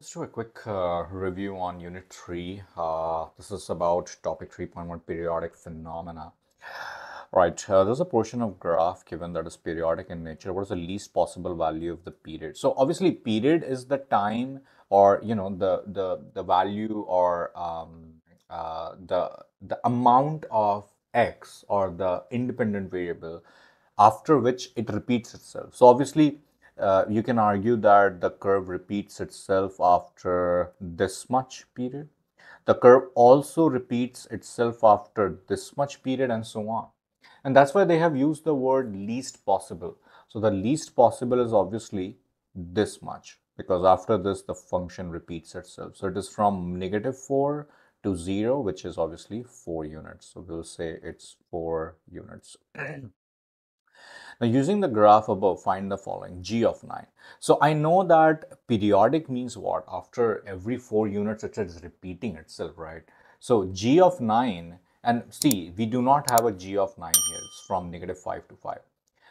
Let's do a quick review on Unit 3. This is about topic 3.1, periodic phenomena. Right, there's a portion of graph given that is periodic in nature. What is the least possible value of the period? So obviously period is the time, or you know, the value, or the amount of X, or the independent variable after which it repeats itself. So obviously you can argue that the curve repeats itself after this much period. The curve also repeats itself after this much period, and so on. And that's why they have used the word least possible. So the least possible is obviously this much, because after this the function repeats itself. So it is from -4 to 0, which is obviously 4 units. So we'll say it's 4 units. Now, using the graph above, find the following: g of 9. So I know that periodic means what? After every 4 units, it is repeating itself, right? So g of 9, and see, we do not have a g of 9 here. It's from -5 to 5.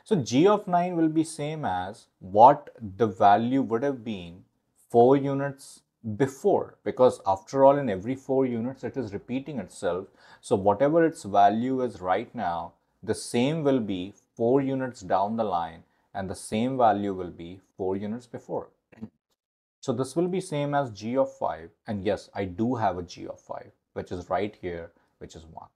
So g of 9 will be same as what the value would have been 4 units before, because after all, in every 4 units, it is repeating itself. So whatever its value is right now, the same will be 4 units down the line, and the same value will be 4 units before. So this will be same as g of 5, and yes, I do have a g of 5, which is right here, which is 1.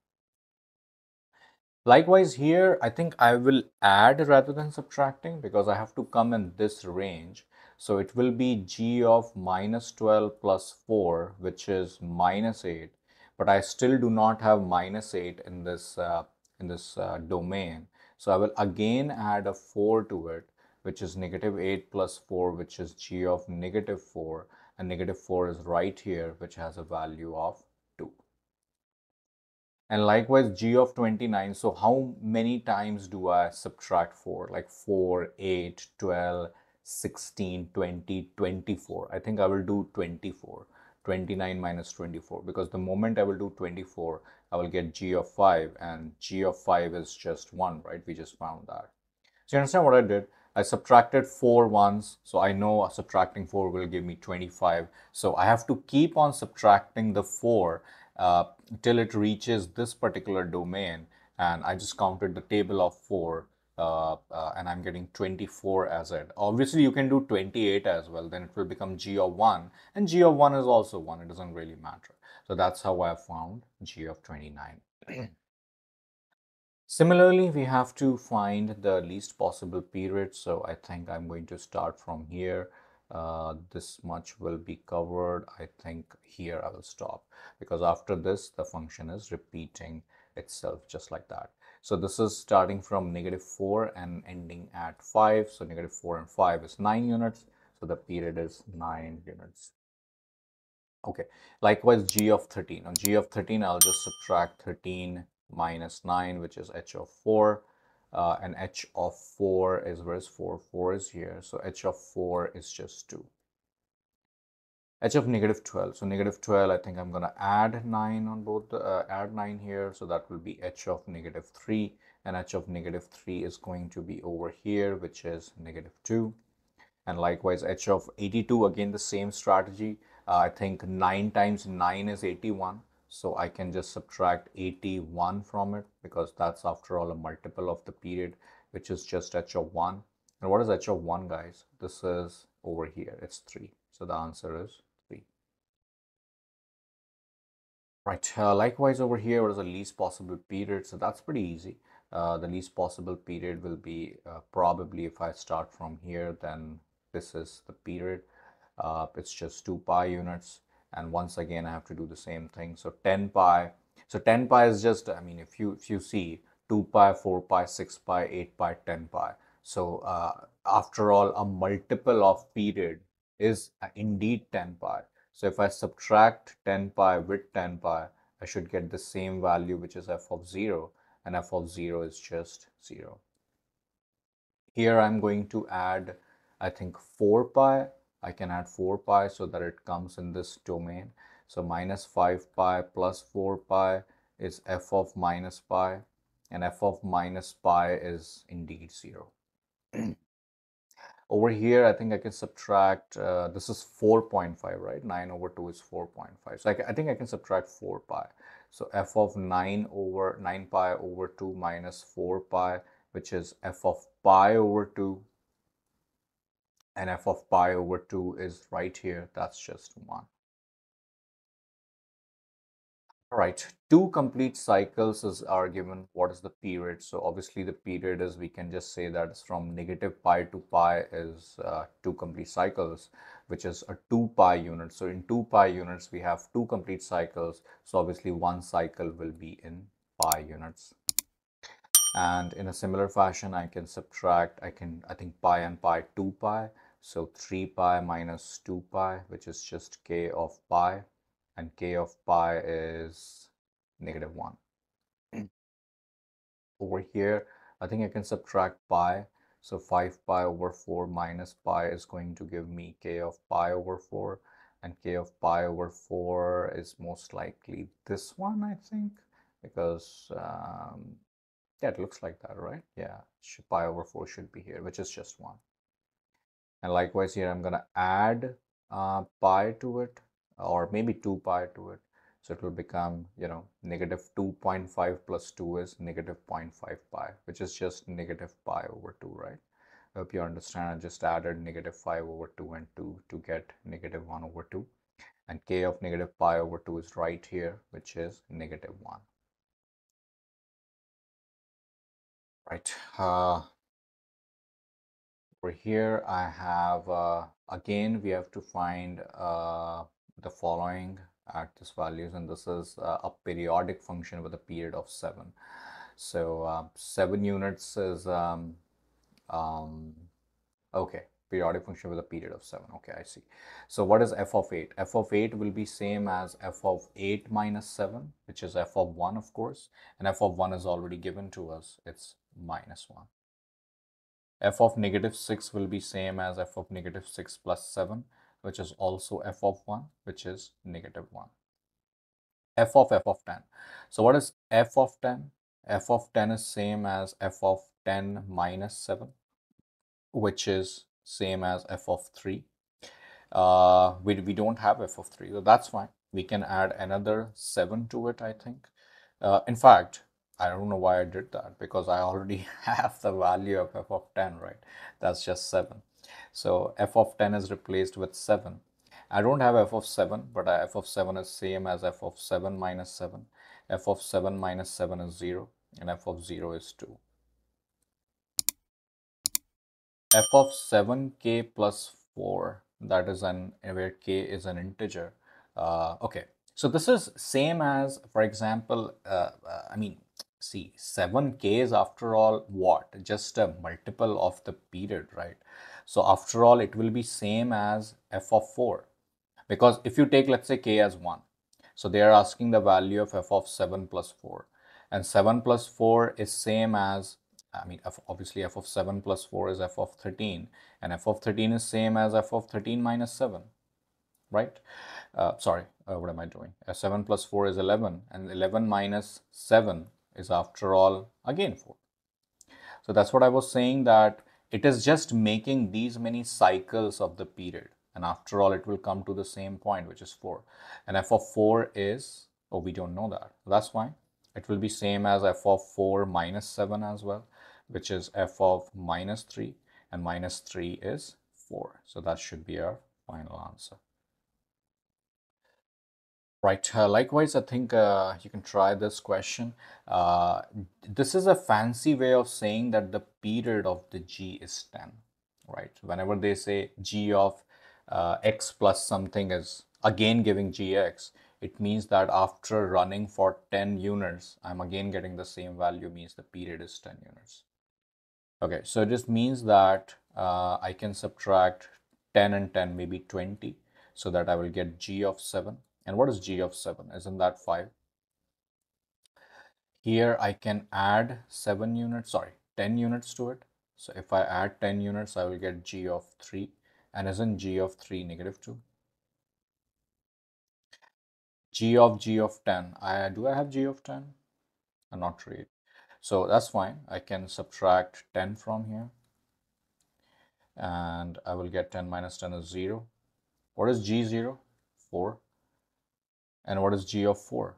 Likewise here, I think I will add rather than subtracting, because I have to come in this range. So it will be g of -12 plus 4, which is -8, but I still do not have -8 in this domain. So I will again add a 4 to it, which is -8 plus 4, which is g of -4, and -4 is right here, which has a value of 2. And likewise, g of 29. So how many times do I subtract 4? Like 4, 8, 12, 16, 20, 24. I think I will do 24. 29 minus 24, because the moment I will do 24, I will get g of 5, and g of 5 is just 1, right? We just found that. So you understand what I did? I subtracted 4 once, so I know subtracting 4 will give me 25. So I have to keep on subtracting the 4 till it reaches this particular domain, and I just counted the table of 4. And I'm getting 24 as it. Obviously, you can do 28 as well. Then it will become g of 1. And g of 1 is also 1. It doesn't really matter. So that's how I found g of 29. Similarly, we have to find the least possible period. So I think I'm going to start from here. This much will be covered. I think here I will stop, because after this, the function is repeating itself just like that. So this is starting from -4 and ending at 5. So -4 and 5 is 9 units. So the period is 9 units. Okay. Likewise, g of 13. On g of 13, I'll just subtract 13 minus 9, which is h of 4. And h of 4 is, where is 4? 4 is here. So h of 4 is just 2. H of -12. So -12, I think I'm going to add 9 on both, add 9 here. So that will be h of -3, and h of -3 is going to be over here, which is -2. And likewise, h of 82, again, the same strategy. I think 9 times 9 is 81. So I can just subtract 81 from it, because that's after all a multiple of the period, which is just h of 1. And what is h of 1, guys? This is over here. It's 3. So the answer is 3. Right, likewise over here, what is the least possible period? So that's pretty easy. The least possible period will be probably, if I start from here, then this is the period. It's just 2 pi units. And once again, I have to do the same thing. So 10 pi. So 10 pi is just, I mean, if you see 2 pi, 4 pi, 6 pi, 8 pi, 10 pi. So after all, a multiple of period is indeed 10 pi. So if I subtract 10 pi with 10 pi, I should get the same value, which is f of 0, and f of 0 is just 0. Here I'm going to add, I think, 4 pi. I can add 4 pi so that it comes in this domain. So -5 pi plus 4 pi is f of -pi, and f of -pi is indeed 0. Over here, I think I can subtract, this is 4.5, right? 9 over 2 is 4.5. So I think I can subtract 4 pi. So f of 9 pi over 2 minus 4 pi, which is f of pi over 2. And f of pi over 2 is right here. That's just 1. All right, two complete cycles are given. What is the period? So obviously the period is, we can just say that it's from negative pi to pi is two complete cycles, which is a 2 pi unit. So in 2 pi units, we have two complete cycles. So obviously one cycle will be in pi units. And in a similar fashion, I can subtract, I think pi and pi, 2 pi. So 3 pi minus 2 pi, which is just k of pi. And k of pi is negative 1. Over here, I think I can subtract pi. So 5 pi over 4 minus pi is going to give me k of pi over 4. And k of pi over 4 is most likely this one, I think. Because, yeah, it looks like that, right? Yeah, pi over 4 should be here, which is just 1. And likewise here, I'm going to add pi to it. Or maybe 2 pi to it, so it will become, you know, negative 2.5 plus 2 is negative 0.5 pi, which is just negative pi over 2, right? I hope you understand. I just added negative 5 over 2 and 2 to get negative 1 over 2, and k of negative pi over 2 is right here, which is negative 1. Right, over here I have, again, we have to find the following at this values, and this is a periodic function with a period of 7. So 7 units is okay, periodic function with a period of 7. Okay, I see. So what is f of 8? F of 8 will be same as f of 8 minus 7, which is f of 1, of course, and f of 1 is already given to us. It's minus 1. F of negative 6 will be same as f of negative 6 plus 7, which is also f of 1, which is negative 1. F of 10. So what is f of 10? F of 10 is same as f of 10 minus 7, which is same as f of 3. We don't have f of 3, so that's fine. We can add another 7 to it, I think. In fact, I don't know why I did that, because I already have the value of f of 10, right? That's just 7. So f of 10 is replaced with 7. I don't have f of 7, but f of 7 is same as f of 7 minus 7. F of 7 minus 7 is 0, and f of 0 is 2. F of 7k plus 4, that is where k is an integer. Okay, so this is same as, for example, I mean, see, 7k is after all what? Just a multiple of the period, right? So after all, it will be same as f of 4, because if you take, let's say, k as 1, so they are asking the value of f of 7 plus 4, and 7 plus 4 is same as, I mean, obviously f of 7 plus 4 is f of 13, and f of 13 is same as f of 13 minus 7, right? Sorry, what am I doing? 7 plus 4 is 11, and 11 minus 7 is after all again 4. So that's what I was saying, that it is just making these many cycles of the period, and after all it will come to the same point, which is 4. And f of 4 is, oh, we don't know that, that's fine. It will be same as f of 4 minus 7 as well, which is f of minus 3, and minus 3 is 4. So that should be our final answer. Right, likewise, I think you can try this question. This is a fancy way of saying that the period of the g is 10, right? Whenever they say g of x plus something is again giving gx, it means that after running for 10 units, I'm again getting the same value, means the period is 10 units. Okay, so it just means that I can subtract 10 and 10, maybe 20, so that I will get g of 7. And what is g of 7? Isn't that 5? Here I can add 7 units, sorry, 10 units to it. So if I add 10 units, I will get g of 3. And isn't g of 3 negative 2? G of 10. Do I have g of 10? I'm not really. So that's fine. I can subtract 10 from here. and I will get 10 minus 10 is 0. What is G0? 4. And what is G of 4?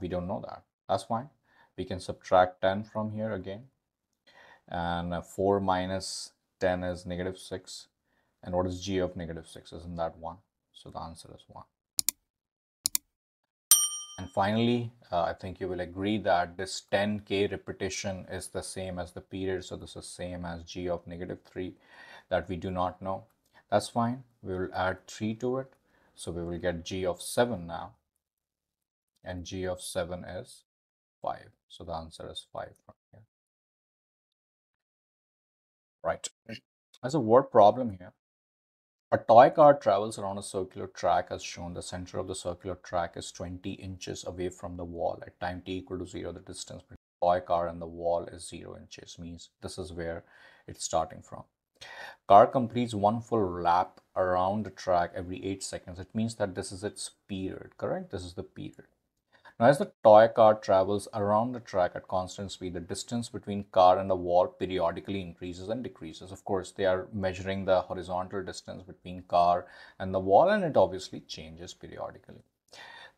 We don't know that. That's fine. We can subtract 10 from here again. And 4 minus 10 is negative 6. And what is G of negative 6? Isn't that 1? So the answer is 1. And finally, I think you will agree that this 10k repetition is the same as the period. So this is same as G of negative 3 that we do not know. That's fine. We will add 3 to it. So we will get G of 7 now. And G of 7 is 5. So the answer is 5 from here. Right. As a word problem here. A toy car travels around a circular track as shown. The center of the circular track is 20 inches away from the wall. At time t equal to 0, the distance between the toy car and the wall is 0 inches. Means this is where it's starting from. Car completes one full lap around the track every 8 seconds. It means that this is its period, correct? This is the period. Now, as the toy car travels around the track at constant speed, the distance between car and the wall periodically increases and decreases. Of course, they are measuring the horizontal distance between car and the wall, and it obviously changes periodically.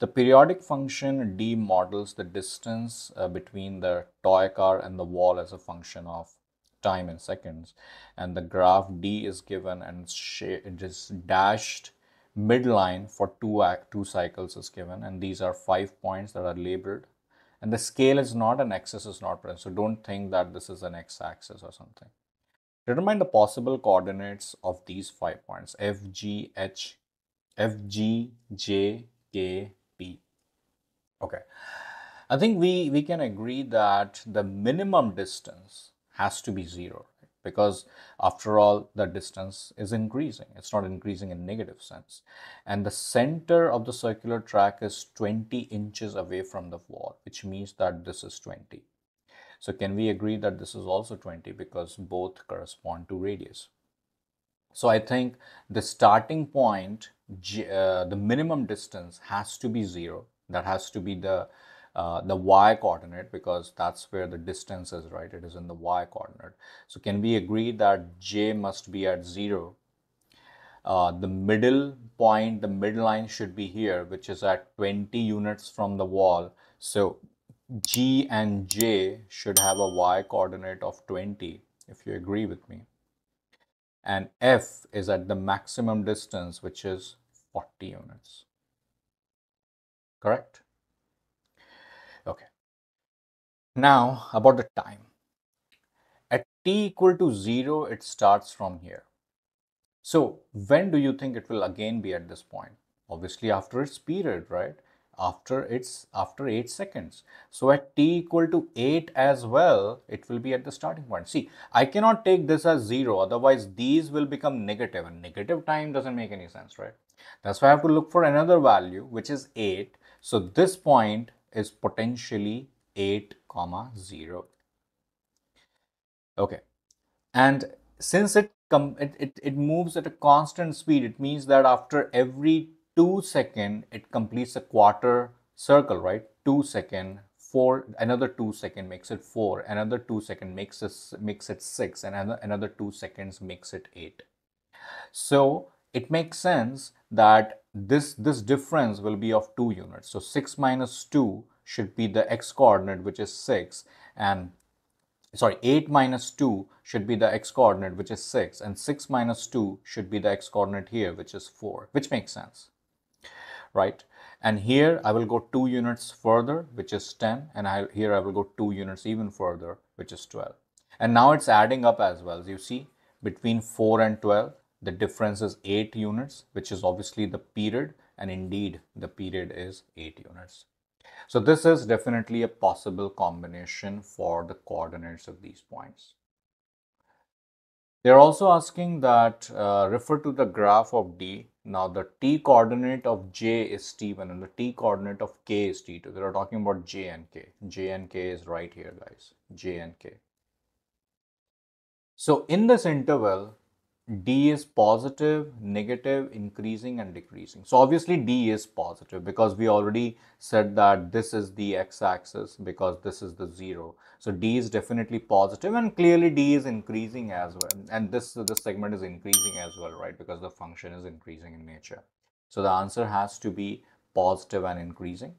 The periodic function d models the distance between the toy car and the wall as a function of time in seconds. And the graph d is given, and it is dashed. Midline for two cycles is given, and these are 5 points that are labeled, and the scale is not an axis is not present, so don't think that this is an x-axis or something. Determine the possible coordinates of these 5 points F, G, J, K, P. Okay, I think we can agree that the minimum distance has to be 0. Because after all, the distance is increasing. It's not increasing in negative sense. And the center of the circular track is 20 inches away from the wall, which means that this is 20. So can we agree that this is also 20 because both correspond to radius? So I think the starting point, the minimum distance has to be 0. That has to be the y coordinate, because that's where the distance is, right? It is in the y coordinate. So can we agree that j must be at 0? The middle point, the midline should be here, which is at 20 units from the wall. So g and j should have a y coordinate of 20, if you agree with me. And f is at the maximum distance, which is 40 units. Correct? Okay, now about the time. At t equal to 0, it starts from here. So when do you think it will again be at this point? Obviously after its period, right? After 8 seconds. So at t equal to 8 as well, it will be at the starting point. See, I cannot take this as 0, otherwise these will become negative, and negative time doesn't make any sense, right? That's why I have to look for another value, which is 8. So this point is potentially 8, 0. Okay, and since it moves at a constant speed, it means that after every 2 seconds it completes a quarter circle, right? 2 seconds, 4, another 2 seconds makes it 4, another 2 seconds makes it 6, and another 2 seconds makes it 8. So it makes sense that this difference will be of 2 units. So 6 minus 2 should be the x coordinate, which is 6, and sorry, 8 minus 2 should be the x coordinate, which is 6, and 6 minus 2 should be the x coordinate here, which is 4, which makes sense, right? And here I will go 2 units further, which is 10, and here I will go 2 units even further, which is 12. And now it's adding up as well. As you see, between 4 and 12, the difference is 8 units, which is obviously the period, and indeed the period is 8 units. So this is definitely a possible combination for the coordinates of these points. They're also asking that refer to the graph of D. Now the t coordinate of j is t1 and the t coordinate of k is t2. They are talking about j and k. J and k is right here, guys. J and k. So in this interval, D is positive, negative, increasing and decreasing. So obviously D is positive because we already said that this is the x-axis because this is the 0. So D is definitely positive, and clearly D is increasing as well. And this segment is increasing as well, right? Because the function is increasing in nature. So the answer has to be positive and increasing,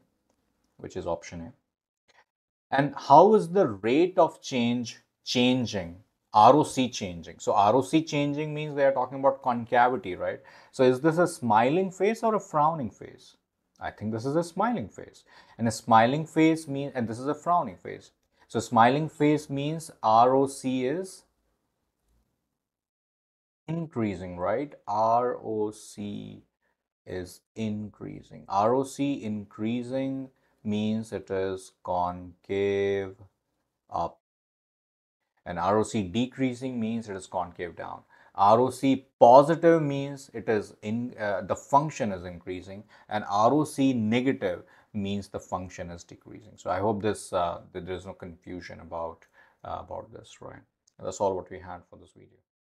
which is option A. And how is the rate of change changing? ROC changing. So ROC changing means they are talking about concavity, right? So is this a smiling face or a frowning face? I think this is a smiling face. And a smiling face means, and this is a frowning face. So smiling face means ROC is increasing, right? ROC is increasing. ROC increasing means it is concave up. And ROC decreasing means it is concave down. ROC positive means it is the function is increasing, and ROC negative means the function is decreasing. So I hope this that there is no confusion about this, right? And that's all what we had for this video.